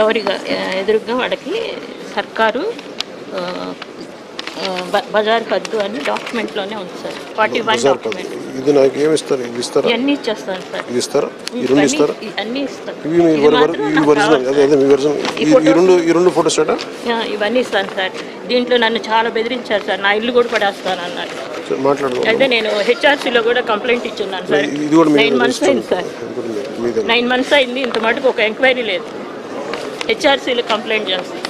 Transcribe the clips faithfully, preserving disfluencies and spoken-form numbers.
ఎవరిగా ఎదురుగా వాళ్ళకి సర్కారు బజార్ కద్దు అని డాక్యుమెంట్లోనే ఉంది సార్ ఫార్టీ వన్ డాక్యుమెంట్ ఇది నాకు ఏమి ఇస్తారు ఇవి ఇస్తారు ఇవన్నీ ఇచ్చేస్తాను సార్ ఇవి ఇస్తారు ఈ రెండు ఇస్తారు అన్నీ ఇస్తారు ఇవి మీ ఒరిజినల్ అదే అదే మీ ఒరిజినల్ ఈ రెండు ఈ రెండు ఫోటోస్ అట ఇవన్నీ ఇస్తాను సార్ దీంట్లో నన్ను చాలా బెదిరించారు సార్ నా ఇల్లు కూడా పడేస్తాను అన్నారు సార్ మాట్లాడదాం అయితే నేను హెచ్ఆర్సీలో కూడా కంప్లైంట్ ఇచ్చున్నాను సార్ ఇది కూడా నైన్ మంత్స్ అయింది సార్ నైన్ మంత్స్ అయింది ఇంత మటుకు ఒక ఎంక్వైరీ లేదు హెచ్ఆర్సీలో కంప్లైంట్ చేస్తాను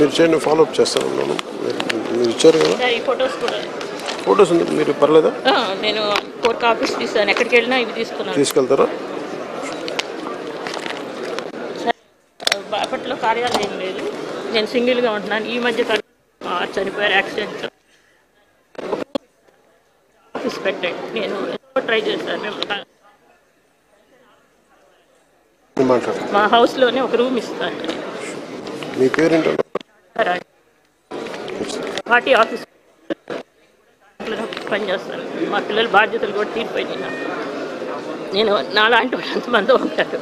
మీరు చేయండి ఫాలో అప్ చేస్తాను మీరు ఇచ్చారు కదా ఫొటోస్ కూడా ఫొటోస్ ఉంది మీరు పర్లేదా నేను ఫోర్ కాపీస్ తీసాను ఎక్కడికి వెళ్ళినా ఇవి తీసుకున్నాను తీసుకెళ్తారా బాపట్లో కార్యాలయం లేదు నేను సింగిల్గా ఉంటున్నాను ఈ మధ్య చనిపోయారు యాక్సిడెంట్ ఆఫీస్ పెట్టండి నేను ట్రై చేస్తాను మేము మా హౌస్లోనే ఒక రూమ్ ఇస్తాను మీ పేరేంటో పార్టీ ఆఫీస్ పనిచేస్తాను మా పిల్లల బాధ్యతలు కూడా తీరిపోయినా నేను నాలాంటి వాళ్ళు ఎంతమంది ఉంటారు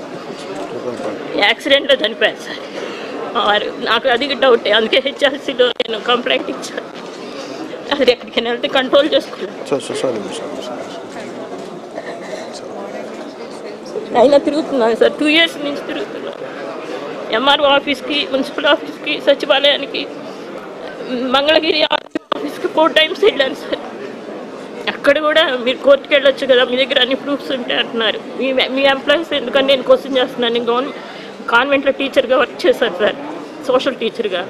యాక్సిడెంట్లో చనిపోయాను సార్ వారు నాకు అది డౌట్ అందుకే హెచ్ఆర్సీలో నేను కంప్లైంట్ ఇచ్చాను అది ఎక్కడికైనా వెళ్తే కంట్రోల్ చేసుకున్నాను అయినా తిరుగుతున్నాను సార్ టూ ఇయర్స్ నుంచి తిరుగుతున్నాను ఎంఆర్ఓ ఆఫీస్కి మున్సిపల్ ఆఫీస్కి సచివాలయానికి మంగళగిరి ఆఫీస్కి ఫోర్ టైమ్స్ వెళ్ళాను సార్ అక్కడ కూడా మీరు కోర్టుకి వెళ్ళొచ్చు కదా మీ దగ్గర అన్ని ప్రూఫ్స్ ఉంటాయి అంటున్నారు మీ మీ ఎంప్లాయీస్ ఎందుకంటే నేను క్వశ్చన్ చేస్తున్నాను నేను గవర్నమెంట్ కాన్వెంట్లో టీచర్గా వర్క్ చేశాను సార్ సోషల్ టీచర్గా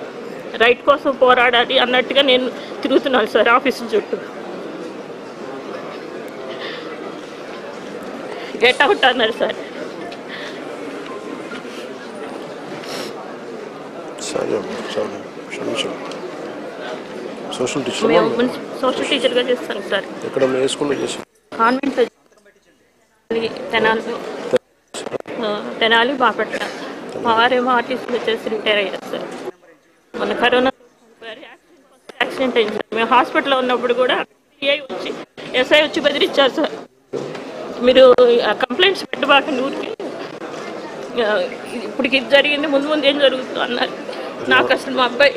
రైట్ కోసం పోరాడాలి అన్నట్టుగా నేను తిరుగుతున్నాను సార్ ఆఫీస్ చుట్టూ గెట్ అవుట్ అన్నారు సార్ సోషల్ టీచర్ సోషల్ టీచర్గా చేస్తాను సార్ ఇక్కడ కాన్వెంట్ తెనాలి తెనాలి బాపట్ల మా వారేమో ఆర్టీసీలో వచ్చేసి రిటైర్ అయ్యారు సార్ మొన్న కరోనా యాక్సిడెంట్ అయింది సార్ మేము హాస్పిటల్లో ఉన్నప్పుడు కూడా సిఐ వచ్చి ఎస్ఐ వచ్చి బెదిరిచ్చారు సార్ మీరు కంప్లైంట్స్ పెట్టబాకండి ఊరికి ఇప్పటికి ఇది జరిగింది ముందు ముందు ఏం జరుగుతుంది అన్నారు నాకు అసలు మా అబ్బాయి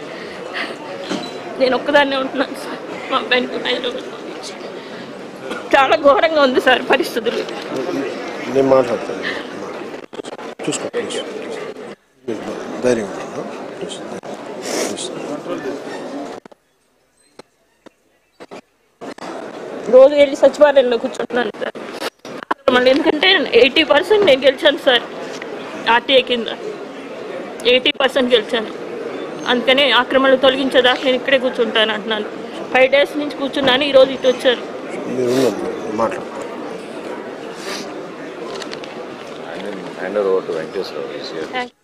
నేను ఒక్కదాన్నే ఉంటున్నాను సార్ మా అబ్బాయికి హైదరాబాద్ చాలా ఘోరంగా ఉంది సార్ పరిస్థితులు నేను మాట్లాడతాను రోజు వెళ్ళి సచివాలయంలో కూర్చుంటున్నాను సార్ మళ్ళీ ఎందుకంటే ఎయిటీ పర్సెంట్ నేను గెలిచాను సార్ ఆర్టీఏ కింద ఎయిటీ పర్సెంట్ గెలిచాను అందుకని ఆక్రమణలు తొలగించేదాకా నేను ఇక్కడే కూర్చుంటాను అంటున్నాను ఫైవ్ డేస్ నుంచి కూర్చున్నాను ఈరోజు ఇటు వచ్చారు మాట్లాడు